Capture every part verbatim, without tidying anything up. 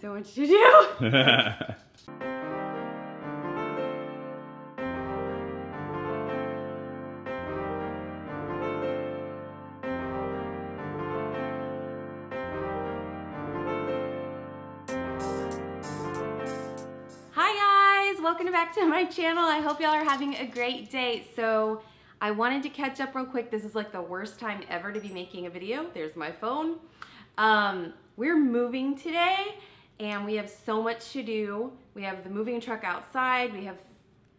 have so much to do. Welcome back to my channel. I hope y'all are having a great day. So I wanted to catch up real quick. This is like the worst time ever to be making a video. There's my phone. Um, we're moving today and we have so much to do. We have the moving truck outside. We have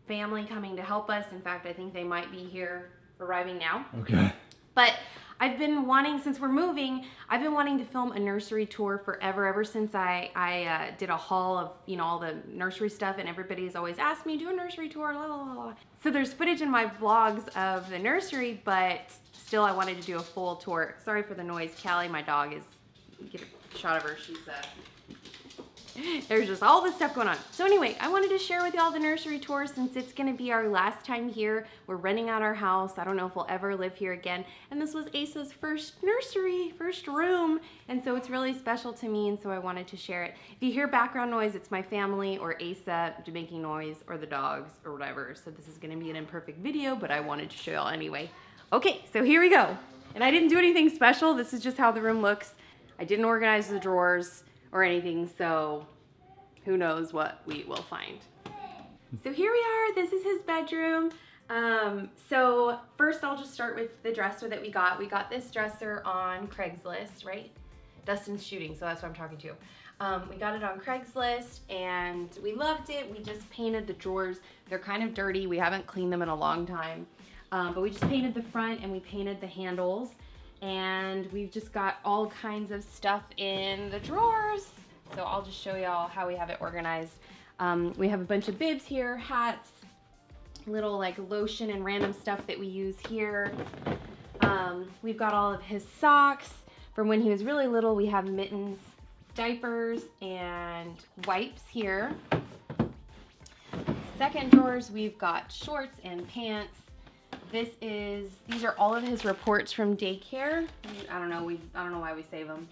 family coming to help us. In fact, I think they might be here arriving now. Okay. But I've been wanting, since we're moving, I've been wanting to film a nursery tour forever, ever since I, I uh, did a haul of, you know, all the nursery stuff, and everybody's always asked me, do a nursery tour, blah, blah, blah. So there's footage in my vlogs of the nursery, but still I wanted to do a full tour. Sorry for the noise. Callie, my dog, is, get a shot of her, she's, uh, there's just all this stuff going on. So anyway, I wanted to share with y'all the nursery tour since it's gonna be our last time here. We're renting out our house. I don't know if we'll ever live here again. And this was Asa's first nursery, first room. And so it's really special to me, and so I wanted to share it. If you hear background noise, it's my family or Asa making noise or the dogs or whatever. So this is gonna be an imperfect video, but I wanted to show y'all anyway. Okay, so here we go. And I didn't do anything special. This is just how the room looks. I didn't organize the drawers or anything, so who knows what we will find. So here we are, this is his bedroom. Um, so first I'll just start with the dresser that we got. We got this dresser on Craigslist, right? Dustin's shooting, so that's what I'm talking to. Um, we got it on Craigslist and we loved it. We just painted the drawers. They're kind of dirty. We haven't cleaned them in a long time. Um, but we just painted the front and we painted the handles. And we've just got all kinds of stuff in the drawers. So I'll just show y'all how we have it organized. Um, we have a bunch of bibs here, hats, little like lotion and random stuff that we use here. Um, we've got all of his socks. From when he was really little, we have mittens, diapers, and wipes here. Second drawers, we've got shorts and pants. This is, these are all of his reports from daycare. I don't know, we, I don't know why we save them.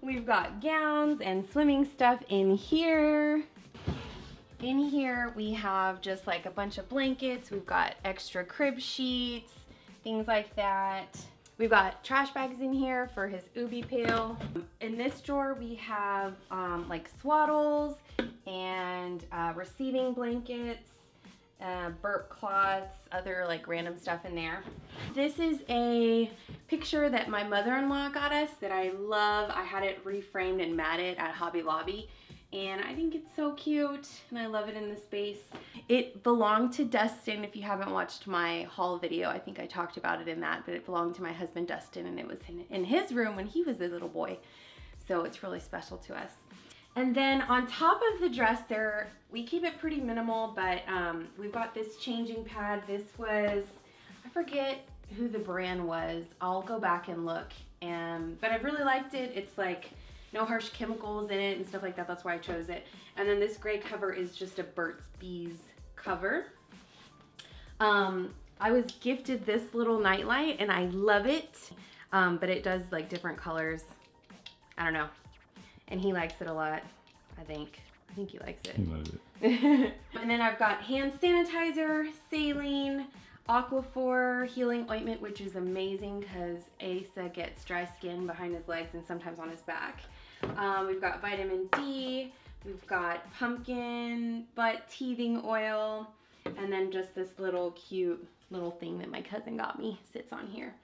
We've got gowns and swimming stuff in here. In here we have just like a bunch of blankets. We've got extra crib sheets, things like that. We've got trash bags in here for his Ubbi pail. In this drawer we have um, like swaddles and uh, receiving blankets. Uh, burp cloths, other like random stuff in there. This is a picture that my mother-in-law got us that I love. I had it reframed and matted at Hobby Lobby, and I think it's so cute, and I love it in the space. It belonged to Dustin. If you haven't watched my haul video, I think I talked about it in that, but it belonged to my husband Dustin, and it was in, in his room when he was a little boy. So it's really special to us. And then on top of the dresser, we keep it pretty minimal, but um, we've got this changing pad. This was, I forget who the brand was. I'll go back and look. Um, but I really liked it. It's like no harsh chemicals in it and stuff like that. That's why I chose it. And then this gray cover is just a Burt's Bees cover. Um, I was gifted this little nightlight and I love it, um, but it does like different colors. I don't know. And he likes it a lot, I think. I think he likes it. He loves it. And then I've got hand sanitizer, saline, Aquaphor healing ointment, which is amazing because Asa gets dry skin behind his legs and sometimes on his back. Um, we've got vitamin D, we've got pumpkin butt teething oil, and then just this little cute little thing that my cousin got me sits on here.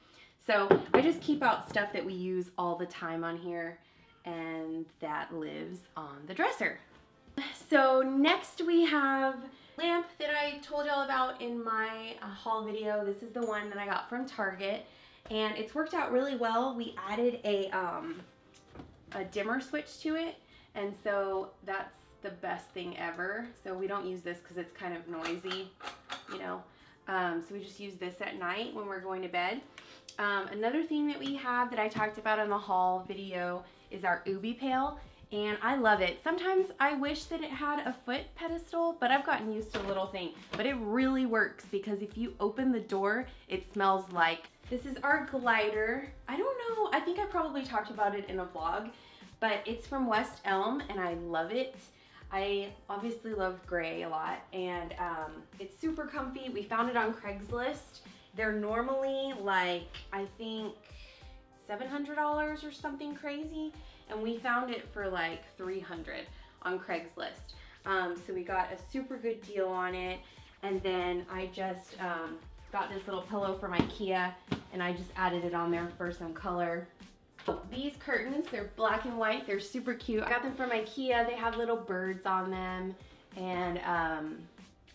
So I just keep out stuff that we use all the time on here, and that lives on the dresser. So next we have a lamp that I told y'all about in my uh, haul video. This is the one that I got from Target, and it's worked out really well. We added a, um, a dimmer switch to it, and so that's the best thing ever. So we don't use this because it's kind of noisy, you know. Um, so we just use this at night when we're going to bed. Um, another thing that we have that I talked about in the haul video is our Ubbi pail, and I love it. Sometimes I wish that it had a foot pedestal, but I've gotten used to a little thing, but it really works because if you open the door, it smells like, this is our glider. I don't know, I think I probably talked about it in a vlog, but it's from West Elm and I love it. I obviously love gray a lot, and um, it's super comfy. We found it on Craigslist. They're normally like, I think seven hundred dollars or something crazy, and we found it for like three hundred dollars on Craigslist. Um, so we got a super good deal on it, and then I just um, got this little pillow from Ikea and I just added it on there for some color. These curtains, they're black and white, they're super cute. I got them from Ikea, they have little birds on them, and um,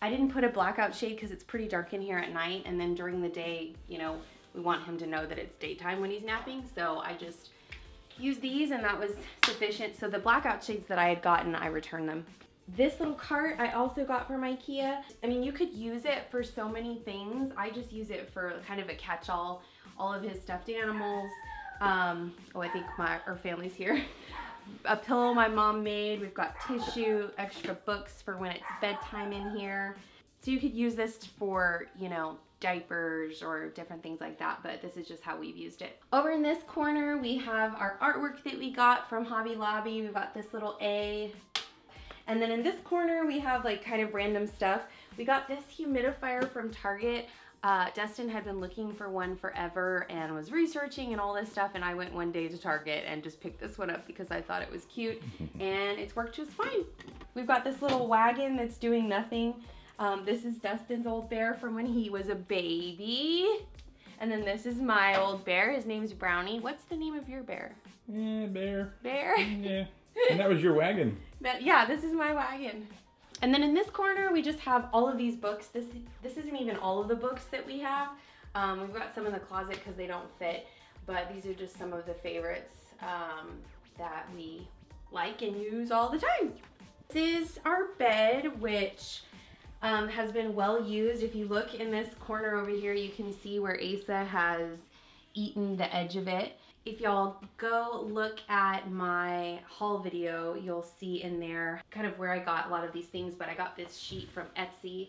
I didn't put a blackout shade because it's pretty dark in here at night, and then during the day, you know, we want him to know that it's daytime when he's napping, so I just used these and that was sufficient. So the blackout shades that I had gotten, I returned them. This little cart I also got from Ikea. I mean, you could use it for so many things. I just use it for kind of a catch-all, all of his stuffed animals. Um, oh, I think my, our family's here. A pillow my mom made. We've got tissue, extra books for when it's bedtime in here. So you could use this for, you know, diapers or different things like that, but this is just how we've used it. Over in this corner, we have our artwork that we got from Hobby Lobby. We've got this little A. And then in this corner, we have like kind of random stuff. We got this humidifier from Target. Uh, Dustin had been looking for one forever and was researching and all this stuff, and I went one day to Target and just picked this one up because I thought it was cute, and it's worked just fine. We've got this little wagon that's doing nothing. Um, this is Dustin's old bear from when he was a baby. And then this is my old bear. His name's Brownie. What's the name of your bear? Yeah, bear. Bear? Yeah. And that was your wagon. That, yeah, this is my wagon. And then in this corner, we just have all of these books. This this isn't even all of the books that we have. Um, we've got some in the closet because they don't fit, but these are just some of the favorites um, that we like and use all the time. This is our bed, which um, has been well used. If you look in this corner over here, you can see where Asa has eaten the edge of it. If y'all go look at my haul video, you'll see in there kind of where I got a lot of these things, but I got this sheet from Etsy,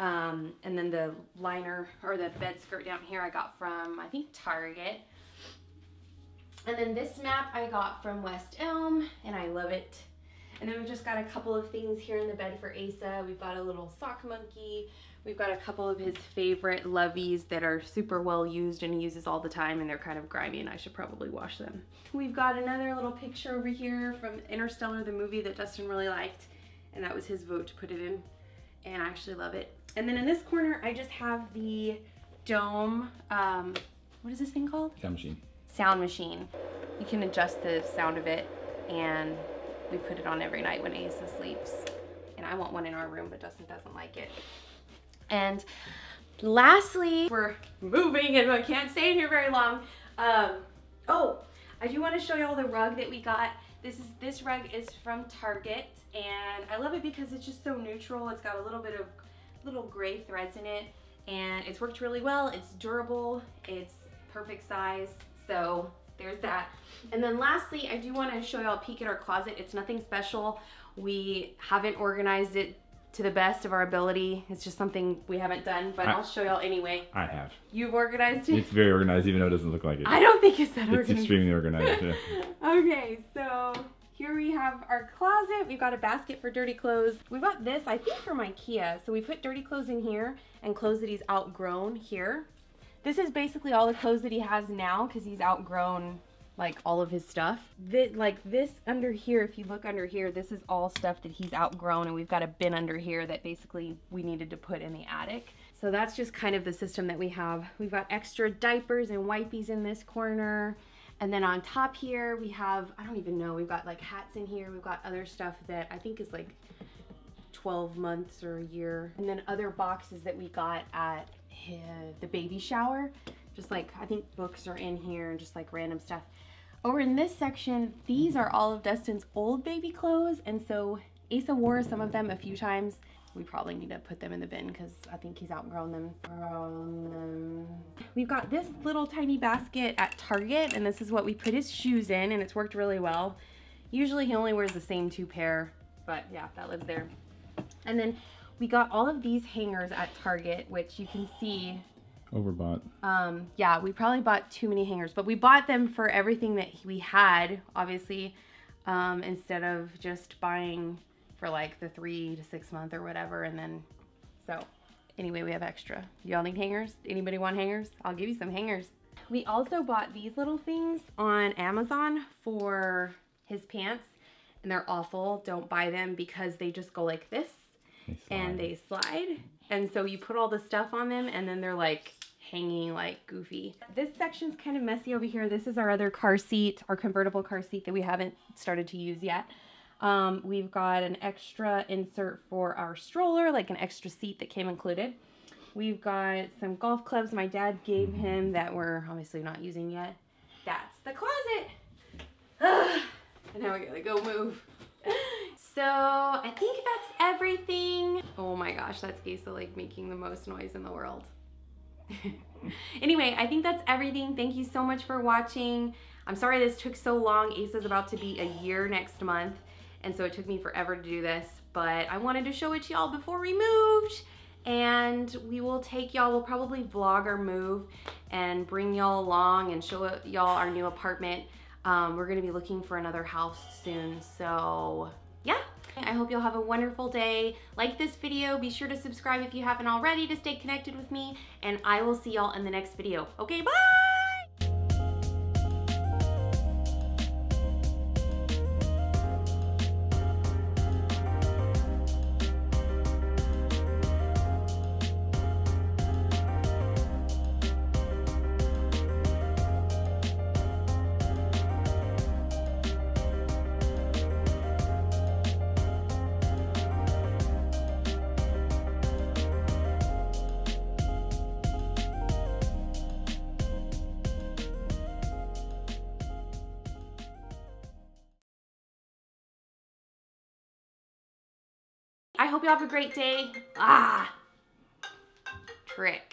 um, and then the liner or the bed skirt down here I got from, I think, Target. And then this map I got from West Elm, and I love it. And then we've just got a couple of things here in the bed for Asa. We've got a little sock monkey. We've got a couple of his favorite loveys that are super well used and he uses all the time, and they're kind of grimy and I should probably wash them. We've got another little picture over here from Interstellar, the movie that Dustin really liked, and that was his vote to put it in, and I actually love it. And then in this corner, I just have the dome, um, what is this thing called? Sound machine. Sound machine. You can adjust the sound of it, and we put it on every night when Asa sleeps. And I want one in our room, but Dustin doesn't like it. And lastly, we're moving and I can't stay in here very long. Um, oh, I do want to show you all the rug that we got. This is this rug is from Target, and I love it because it's just so neutral. It's got a little bit of little gray threads in it, and it's worked really well. It's durable. It's perfect size. So there's that. And then lastly, I do want to show y'all a peek at our closet. It's nothing special. We haven't organized it to the best of our ability. It's just something we haven't done, but I, I'll show y'all anyway. I have. You've organized it? It's very organized, even though it doesn't look like it. I don't think it's that organized. It's extremely organized, yeah. Okay, so here we have our closet. We've got a basket for dirty clothes. We got this, I think, from Ikea. So we put dirty clothes in here and clothes that he's outgrown here. This is basically all the clothes that he has now because he's outgrown like all of his stuff. This, like this under here, if you look under here, this is all stuff that he's outgrown, and we've got a bin under here that basically we needed to put in the attic. So that's just kind of the system that we have. We've got extra diapers and wipies in this corner. And then on top here, we have, I don't even know, we've got like hats in here. We've got other stuff that I think is like twelve months or a year. And then other boxes that we got at his, the baby shower. Just like, I think books are in here and just like random stuff. Over in this section, these are all of Dustin's old baby clothes, and so Asa wore some of them a few times. We probably need to put them in the bin because I think he's outgrown them. Um, we've got this little tiny basket at Target, and this is what we put his shoes in, and it's worked really well. Usually he only wears the same two pair, but yeah, that lives there. And then we got all of these hangers at Target, which you can see overbought. Um, yeah, we probably bought too many hangers, but we bought them for everything that we had, obviously. um, instead of just buying for like the three to six month or whatever. And then, so anyway, we have extra. Y'all need hangers? Anybody want hangers? I'll give you some hangers. We also bought these little things on Amazon for his pants, and they're awful. Don't buy them because they just go like this they and they slide. And so you put all the stuff on them and then they're like hanging like goofy. This section's kind of messy over here. This is our other car seat, our convertible car seat that we haven't started to use yet. Um, we've got an extra insert for our stroller, like an extra seat that came included. We've got some golf clubs my dad gave him that we're obviously not using yet. That's the closet. Ugh. And now we gotta go move. So I think that's everything. Oh my gosh, that's Asa like making the most noise in the world. Anyway, I think that's everything. Thank you so much for watching. I'm sorry this took so long. Asa's about to be a year next month, and so it took me forever to do this, but I wanted to show it to y'all before we moved. And we will take y'all, we'll probably vlog our move and bring y'all along and show y'all our new apartment. Um, we're gonna be looking for another house soon, so yeah. I hope you'll have a wonderful day. Like this video, be sure to subscribe if you haven't already to stay connected with me, and I will see y'all in the next video. Okay, bye! I hope you have a great day. Ah, trick.